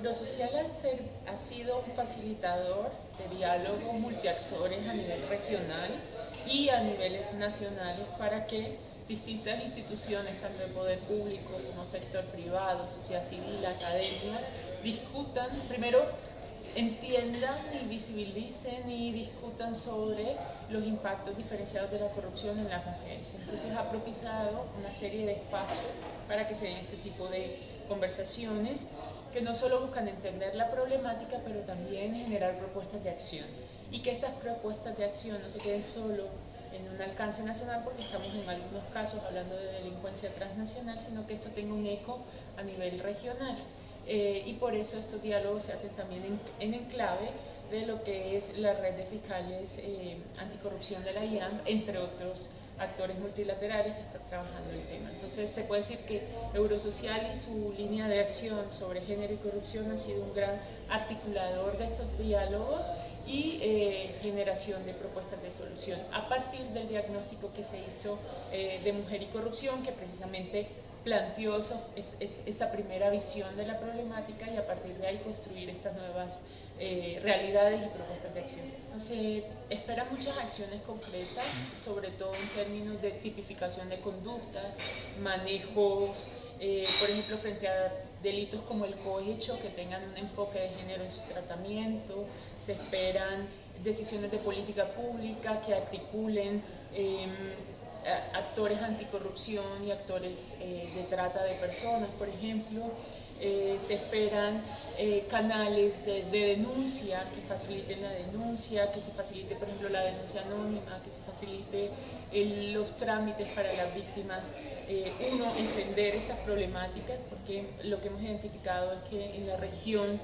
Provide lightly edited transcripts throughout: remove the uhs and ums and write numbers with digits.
EUROsocial ha sido un facilitador de diálogos multiactores a nivel regional y a niveles nacionales para que distintas instituciones, tanto el poder público como sector privado, sociedad civil, academia, discutan, primero entiendan y visibilicen y discutan sobre los impactos diferenciados de la corrupción en las mujeres. Entonces ha propiciado una serie de espacios para que se den este tipo de conversaciones que no solo buscan entender la problemática, pero también generar propuestas de acción. Y que estas propuestas de acción no se queden solo en un alcance nacional, porque estamos en algunos casos hablando de delincuencia transnacional, sino que esto tenga un eco a nivel regional. Y por eso estos diálogos se hacen también en enclave de lo que es la Red de Fiscales Anticorrupción de la IAM, entre otros actores multilaterales que están trabajando el tema. Entonces se puede decir que EUROsocial y su línea de acción sobre género y corrupción ha sido un gran articulador de estos diálogos y generación de propuestas de solución a partir del diagnóstico que se hizo de mujer y corrupción, que precisamente planteó esa primera visión de la problemática, y a partir de ahí construir estas nuevas realidades y propuestas de acción. Se esperan muchas acciones concretas, sobre todo en términos de tipificación de conductas, manejos, por ejemplo, frente a delitos como el cohecho, que tengan un enfoque de género en su tratamiento. Se esperan decisiones de política pública que articulen actores anticorrupción y actores de trata de personas, por ejemplo. Se esperan canales de denuncia que faciliten la denuncia, que se facilite, por ejemplo, la denuncia anónima, que se facilite los trámites para las víctimas. Uno, entender estas problemáticas, porque lo que hemos identificado es que en la región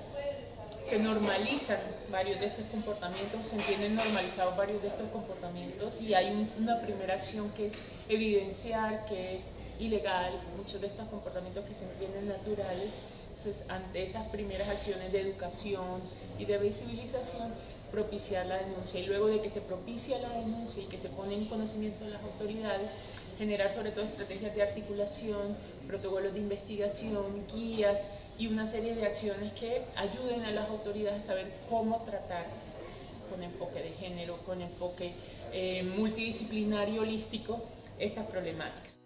se normalizan varios de estos comportamientos, se entienden normalizados varios de estos comportamientos, y hay una primera acción que es evidenciar que es ilegal muchos de estos comportamientos que se entienden naturales. Entonces, ante esas primeras acciones de educación y de visibilización, propiciar la denuncia, y luego de que se propicia la denuncia y que se pone en conocimiento de las autoridades, generar sobre todo estrategias de articulación, protocolos de investigación, guías y una serie de acciones que ayuden a las autoridades a saber cómo tratar con enfoque de género, con enfoque multidisciplinario holístico, estas problemáticas.